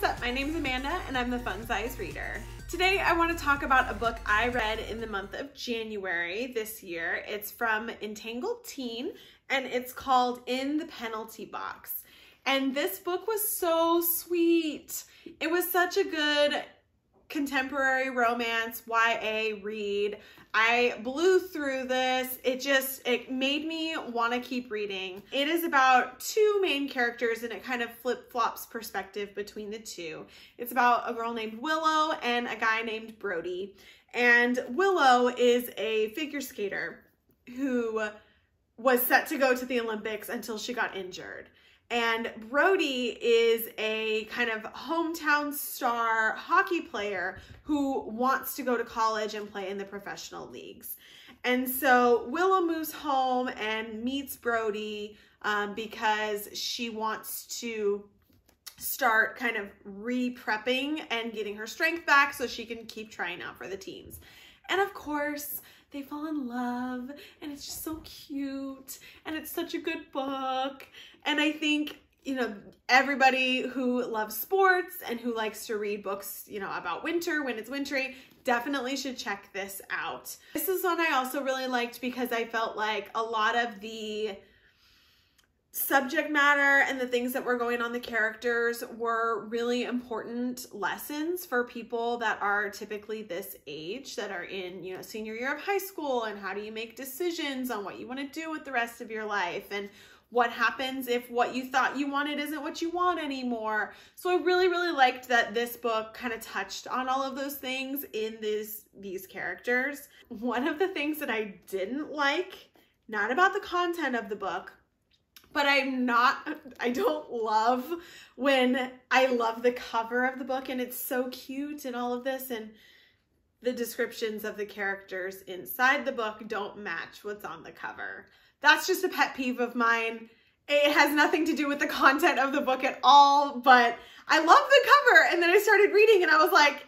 what's up? My name's Amanda and I'm the Fun Size Reader. Today I want to talk about a book I read in the month of January this year. It's from Entangled Teen and it's called In the Penalty Box. And this book was so sweet. It was such a good contemporary romance YA read. I blew through this. It made me want to keep reading. It is about two main characters and it kind of flip-flops perspective between the two. It's about a girl named Willow and a guy named Brodie. And Willow is a figure skater who was set to go to the Olympics until she got injured. And Brodie is a kind of hometown star hockey player who wants to go to college and play in the professional leagues. And so Willow moves home and meets Brodie because she wants to start kind of re-prepping and getting her strength back so she can keep trying out for the teams. And of course, they fall in love and it's just so cute and it's such a good book. And I think, you know, everybody who loves sports and who likes to read books, you know, about winter when it's wintry, definitely should check this out. This is one I also really liked because I felt like a lot of the subject matter and the things that were going on the characters were really important lessons for people that are typically this age, that are in, you know, senior year of high school, and how do you make decisions on what you want to do with the rest of your life, and what happens if what you thought you wanted isn't what you want anymore. So I really liked that this book kind of touched on all of those things in these characters. One of the things that I didn't like, not about the content of the book, but I don't love when I love the cover of the book and it's so cute and all of this, and the descriptions of the characters inside the book don't match what's on the cover. That's just a pet peeve of mine. It has nothing to do with the content of the book at all, but I love the cover. And then I started reading and I was like,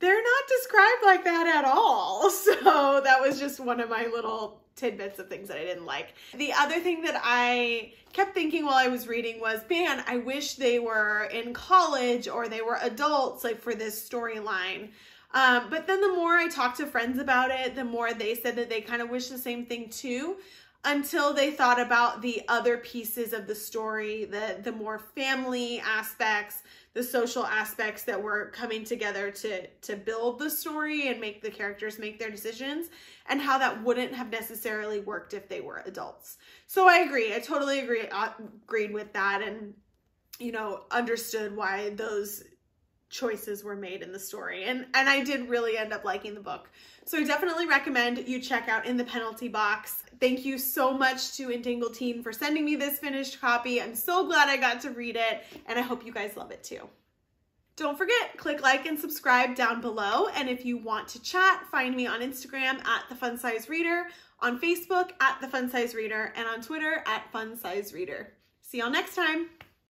they're not described like that at all. So that was just one of my little tidbits of things that I didn't like. The other thing that I kept thinking while I was reading was, man, I wish they were in college or they were adults, like, for this storyline. But then the more I talked to friends about it, the more they said that they kind of wish the same thing too, until they thought about the other pieces of the story, the more family aspects, the social aspects that were coming together to build the story and make the characters make their decisions, and how that wouldn't have necessarily worked if they were adults. So I agree. I totally agreed with that, and, you know, understood why those choices were made in the story. And I did really end up liking the book. So I definitely recommend you check out In the Penalty Box. Thank you so much to Entangled Teen for sending me this finished copy. I'm so glad I got to read it, and I hope you guys love it too. Don't forget, click like and subscribe down below. And if you want to chat, find me on Instagram at The Fun Size Reader, on Facebook at The Fun Size Reader, and on Twitter at Fun Size Reader. See y'all next time.